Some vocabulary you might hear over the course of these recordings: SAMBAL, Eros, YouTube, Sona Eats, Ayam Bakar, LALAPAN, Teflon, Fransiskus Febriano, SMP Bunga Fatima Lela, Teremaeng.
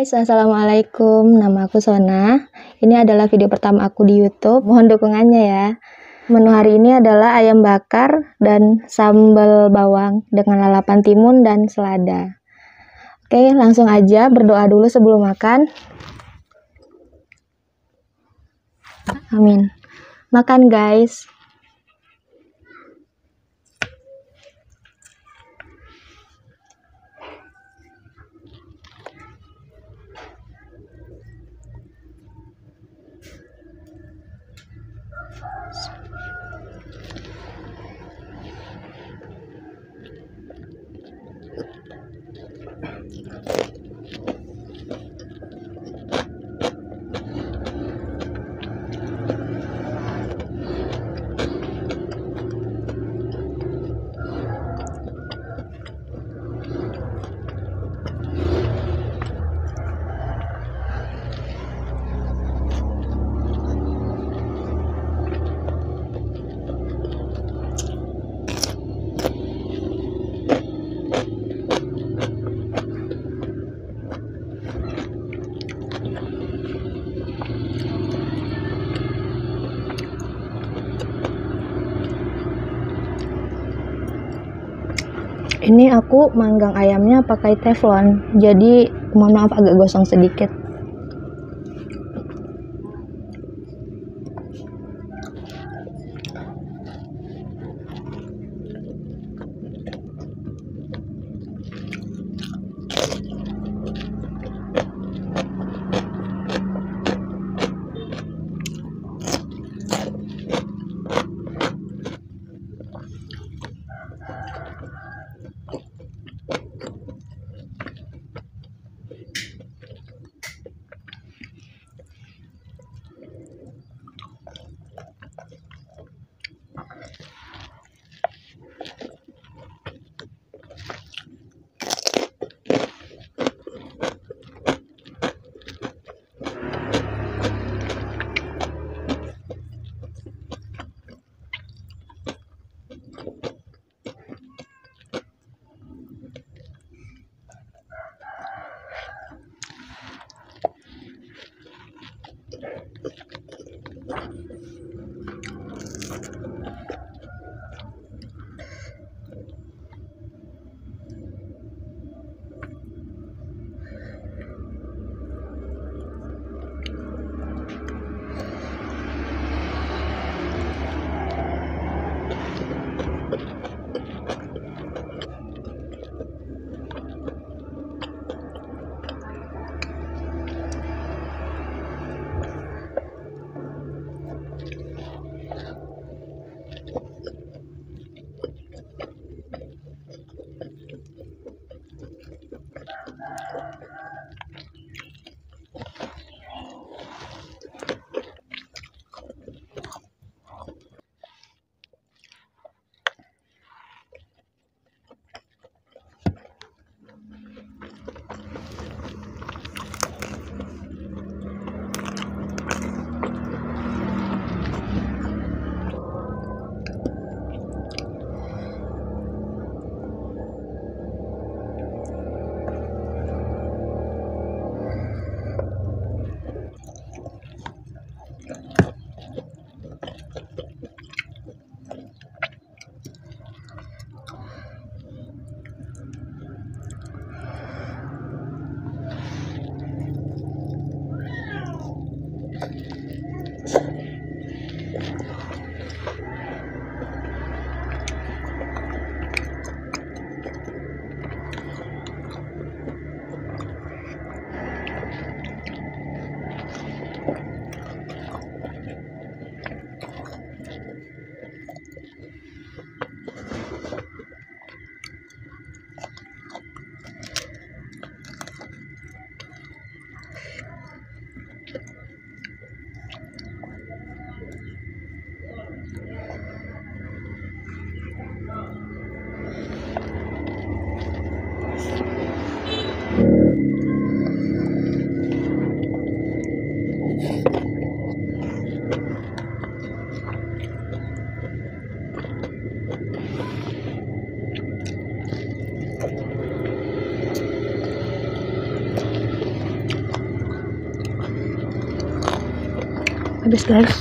guys, assalamualaikum. Nama aku Sona. Ini adalah video pertama aku di YouTube. Mohon dukungannya ya. Menu hari ini adalah ayam bakar dan sambal bawang dengan lalapan timun dan selada. Oke, langsung aja berdoa dulu sebelum makan. Amin. Makan guys. Ini aku manggang ayamnya pakai teflon, jadi mohon maaf agak gosong sedikit. Habis guys.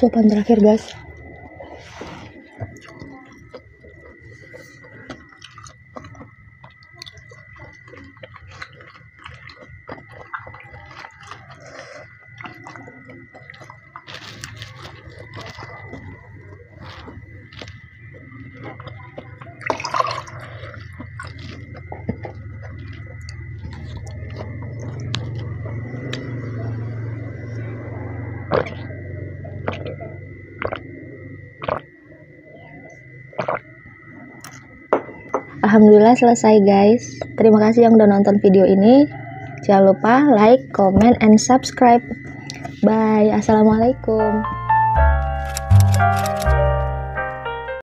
Suapan terakhir, guys. Alhamdulillah selesai, guys. Terima kasih yang udah nonton video ini. Jangan lupa like, comment, and subscribe. Bye. Assalamualaikum.